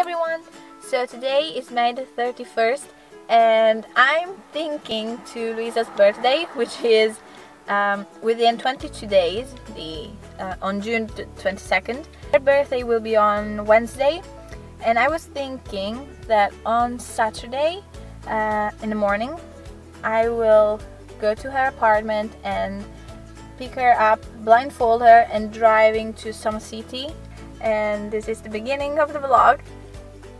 everyone! So today is May the 31st and I'm thinking to Luisa's birthday, which is within 22 days, on June 22nd. Her birthday will be on Wednesday, and I was thinking that on Saturday in the morning I will go to her apartment and pick her up, blindfold her and driving to some city. And this is the beginning of the vlog.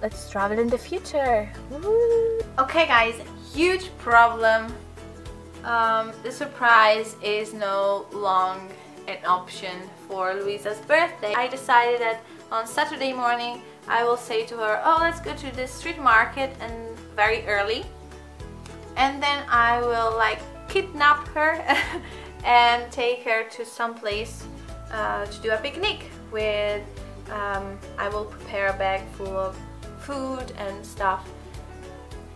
Let's travel in the future. Woo! Okay guys, huge problem. The surprise is no longer an option for Luisa's birthday. I decided that on Saturday morning I will say to her, oh, let's go to the street market and very early, and then I will like kidnap her and take her to some place to do a picnic with I will prepare a bag full of food and stuff.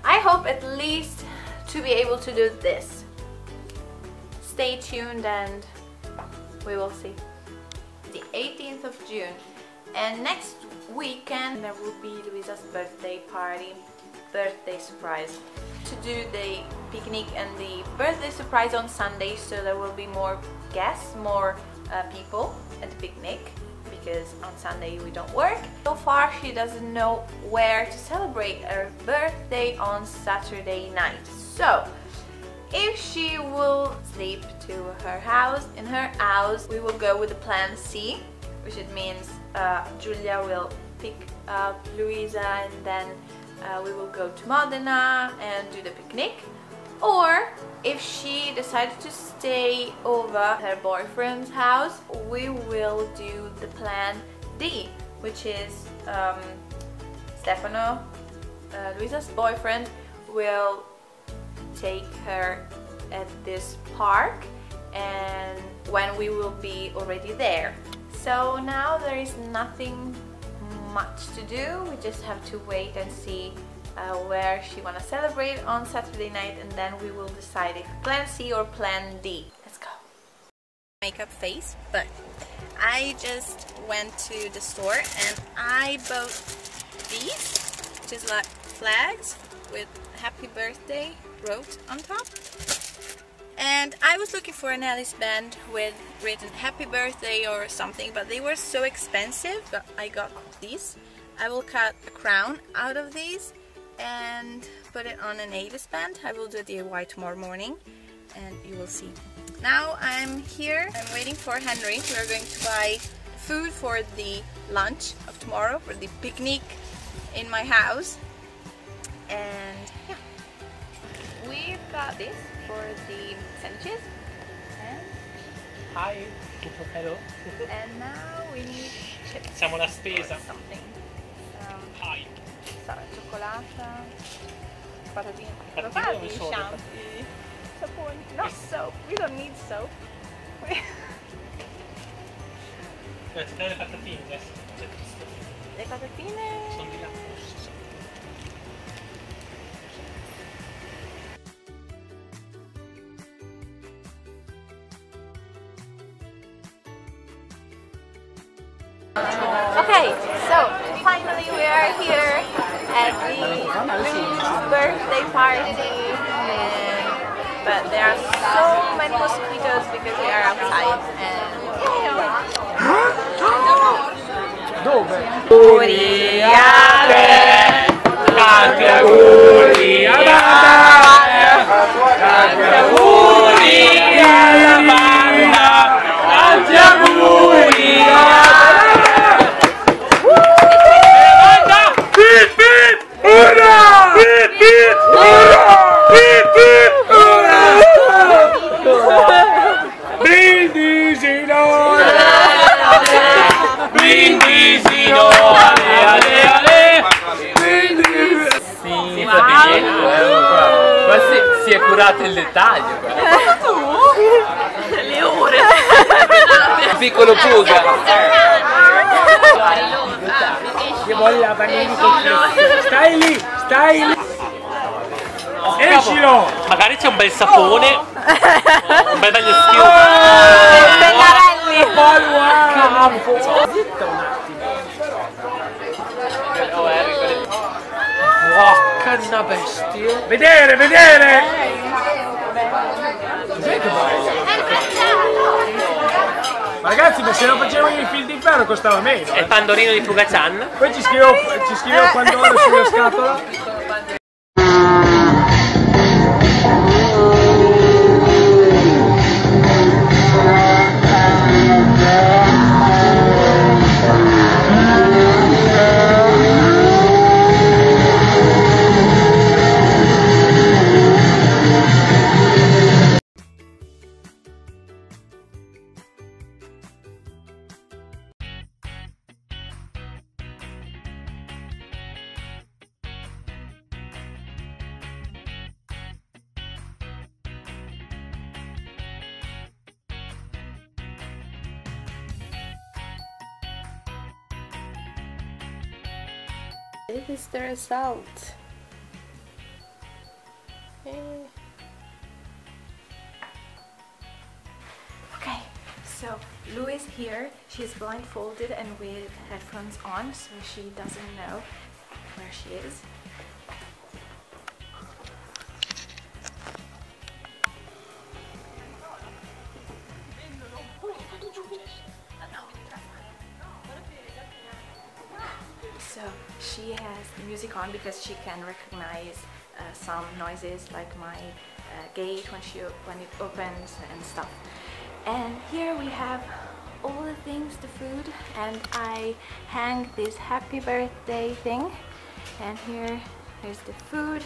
I hope at least to be able to do this. Stay tuned and we will see. The 18th of June, and next weekend there will be Luisa's birthday party, birthday surprise. To do the picnic and the birthday surprise on Sunday, so there will be more guests, more people at the picnic, because on Sunday we don't work. So far she doesn't know where to celebrate her birthday on Saturday night. So if she will sleep to her house, in her house, we will go with the plan C, which it means Julia will pick up Luisa and then we will go to Modena and do the picnic. Or if she decided to stay over at her boyfriend's house, we will do the plan D, which is Stefano, Luisa's boyfriend, will take her at this park and when we will be already there. So now there is nothing much to do, we just have to wait and see where she wanna celebrate on Saturday night, and then we will decide if plan C or plan D. Let's go! Makeup face, but I just went to the store and I bought these, just like flags with happy birthday wrote on top, and I was looking for an Alice band with written happy birthday or something, but they were so expensive, but I got these. I will cut a crown out of these and put it on an Alice band. I will do DIY tomorrow morning and you will see. Now I'm here, I'm waiting for Henry. We are going to buy food for the lunch of tomorrow, for the picnic in my house. And yeah, we've got this for the sandwiches. And hi, hello. And now we need chips. Siamo alla spesa. Something. Hi. Cioccolata, patatine, patatine, shampoo, sapone. Not soap. We don't need soap. Le patatine. Le patatine. Sono di là. Okay, so finally we are here at Luisa's birthday party, but there are so many mosquitoes because we are outside and si è curato il dettaglio. Ma tu? Le ore. Piccolo Puga. Che voglia la panini così. Stai lì, stai lì. Escilo. Magari c'è un bel sapone. Un bel taglio schifo. Pennarelli. Follow up. Zitta un attimo. carina bestia. Vedere, vedere! Cos'è che bello? Ragazzi, ma se non facevano i fil di ferro costava meno. È il pandorino di Fugazan. Poi ci scrivevo Pandoro sulla scatola. This is the result. Okay, so Lou is here. She's blindfolded and with headphones on, so she doesn't know where she is. So she has the music on because she can recognize some noises like my gate when it opens and stuff. And here we have all the things, the food, and I hang this happy birthday thing. And here is the food,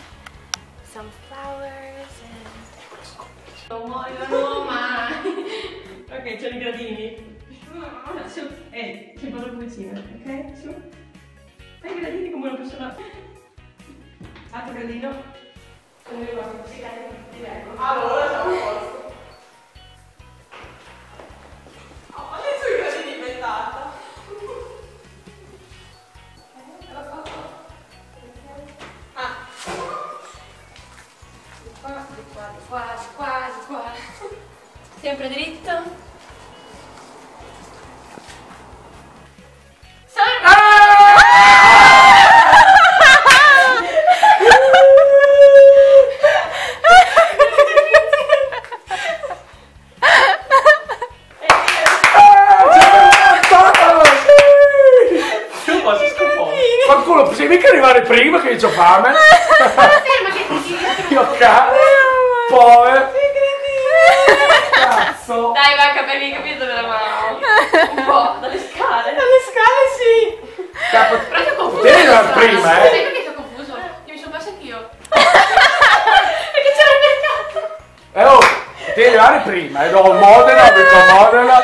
some flowers and... Ok, c'è I gradini. Su, ti vado vicino, ok? Su. Fai I gradini come una persona. Altro gradino. Come io vado così, ti vengo. Allora siamo a posto. Oh, adesso I gradini inventata. La faccio. Ah. Di qua, di qua, di qua, di qua, di qua. Sempre dritto. Prima che ho fame. Ferma che ti dico. Io cazzo. Poi. Cazzo. Dai manca per me capito dove la mano. Un po' dalle scale. Dalle scale sì. Capo. Però ti ho confuso. Te la prima eh. Perché ti ho confuso? Che mi sono perso anch'io. Perché c'era il mercato. Oh. Devi arrivare prima. E dopo Modena. Perché Modena.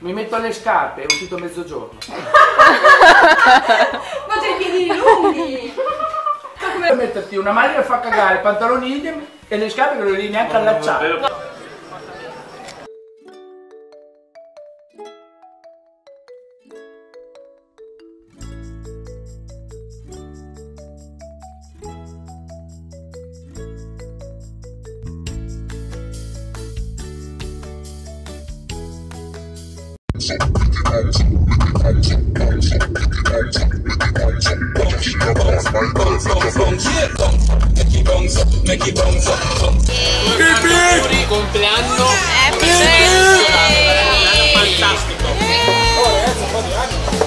Mi metto le scarpe, è uscito a mezzogiorno. Ma c'hai i piedi lunghi! Come metterti una maglia che fa cagare, pantaloni idem e le scarpe che non devi neanche allacciare. Compleanno happy birthday! Fantastico!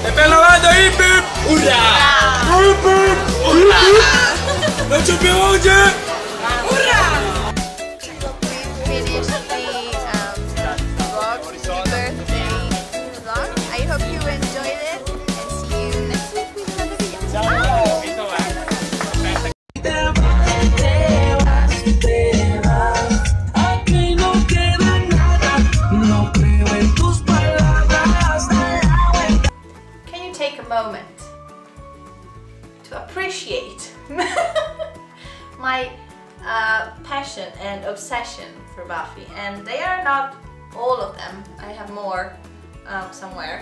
E per la vado hip hip! Urrà! Hip hip! Urrà! Non c'è più voce! Urrà! Passion and obsession for Buffy, and they are not all of them. I have more somewhere.